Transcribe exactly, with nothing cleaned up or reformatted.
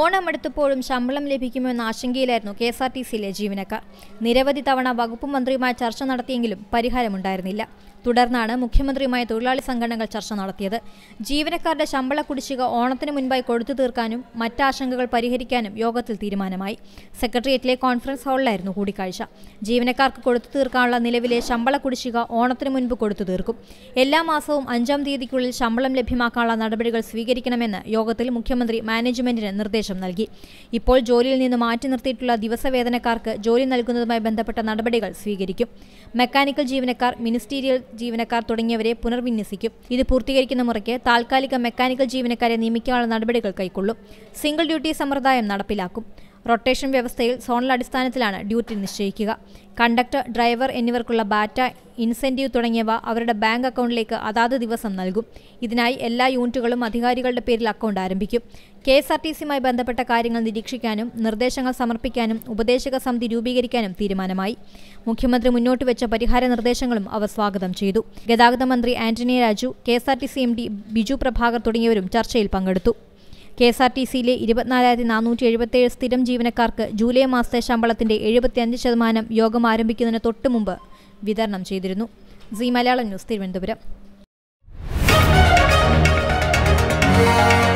ഓണമെടുത്തപ്പോഴും ശമ്പളം ലഭിക്കുമെന്ന ആശങ്കയിലായിരുന്നു കെ എസ് ആർ ടി സിയിലെ ജീവനക്കാർ. നിരവധി തവണ വകുപ്പ് മന്ത്രിയുമായി ചർച്ച നടത്തിയെങ്കിലും പരിഹാരമുണ്ടായിരുന്നില്ല. തുടർന്നാണ് മുഖ്യമന്ത്രിയുമായി തൊഴിലാളി സംഘടനകൾ ചർച്ച നടത്തിയത്. ജീവനക്കാരുടെ ശമ്പള കുടിശ്ശിക ഓണത്തിന് മുൻപായി കൊടുത്തു തീർക്കാനും മറ്റാശങ്കകൾ പരിഹരിക്കാനും യോഗത്തിൽ തീരുമാനമായി. സെക്രട്ടേറിയറ്റിലെ കോൺഫറൻസ് ഹാളിലായിരുന്നു കൂടിക്കാഴ്ച. ജീവനക്കാർക്ക് കൊടുത്തു തീർക്കാനുള്ള നിലവിലെ ശമ്പള കുടിശ്ശിക ഓണത്തിന് മുൻപ് കൊടുത്തു തീർക്കും. എല്ലാ മാസവും അഞ്ചാം തീയതിക്കുള്ളിൽ ശമ്പളം ലഭ്യമാക്കാനുള്ള നടപടികൾ സ്വീകരിക്കണമെന്ന് യോഗത്തിൽ മുഖ്യമന്ത്രി മാനേജ്മെന്റിന് നിർദ്ദേശം നൽകി. ഇപ്പോൾ ജോലിയിൽ നിന്ന് മാറ്റി നിർത്തിയിട്ടുള്ള ദിവസവേതനക്കാർക്ക് ജോലി നൽകുന്നതുമായി ബന്ധപ്പെട്ട നടപടികൾ സ്വീകരിക്കും. മെക്കാനിക്കൽ ജീവനക്കാർ, മിനിസ്റ്റീരിയൽ ജീവനക്കാർ തുടങ്ങിയവരെ പുനർവിന്യസിക്കും. ഇത് പൂർത്തീകരിക്കുന്ന മുറയ്ക്ക് താൽക്കാലിക മെക്കാനിക്കൽ ജീവനക്കാരെ നിയമിക്കാനുള്ള നടപടികൾ കൈക്കൊള്ളും. സിംഗിൾ ഡ്യൂട്ടി സമ്പ്രദായം നടപ്പിലാക്കും. റൊട്ടേഷൻ വ്യവസ്ഥയിൽ സോണൽ അടിസ്ഥാനത്തിലാണ് ഡ്യൂട്ടി നിശ്ചയിക്കുക. കണ്ടക്ടർ, ഡ്രൈവർ എന്നിവർക്കുള്ള ബാറ്റ, ഇൻസെന്റീവ് തുടങ്ങിയവ അവരുടെ ബാങ്ക് അക്കൗണ്ടിലേക്ക് അതാത് ദിവസം നൽകും. ഇതിനായി എല്ലാ യൂണിറ്റുകളും അധികാരികളുടെ പേരിൽ അക്കൗണ്ട് ആരംഭിക്കും. കെ എസ് ആർ ടി സിയുമായി ബന്ധപ്പെട്ട കാര്യങ്ങൾ നിരീക്ഷിക്കാനും നിർദ്ദേശങ്ങൾ സമർപ്പിക്കാനും ഉപദേശക സമിതി രൂപീകരിക്കാനും തീരുമാനമായി. മുഖ്യമന്ത്രി മുന്നോട്ട് വെച്ച പരിഹാര നിർദ്ദേശങ്ങളും അവർ സ്വാഗതം ചെയ്തു. ഗതാഗത മന്ത്രി Antony Raju, K S R T C M D Biju Prabhakar തുടങ്ങിയവരും ചർച്ചയിൽ പങ്കെടുത്തു. കെ എസ് ആർ ടി സിയിലെ ഇരുപത്തിനാലായിരത്തി നാനൂറ്റി എഴുപത്തിയേഴ് സ്ഥിരം ജീവനക്കാർക്ക് ജൂലൈ മാസത്തെ ശമ്പളത്തിന്റെ എഴുപത്തിയഞ്ച് ശതമാനം യോഗം ആരംഭിക്കുന്നതിന് തൊട്ടുമുമ്പ് വിതരണം ചെയ്തിരുന്നു. C Malayalam news, Thiruvananthapuram.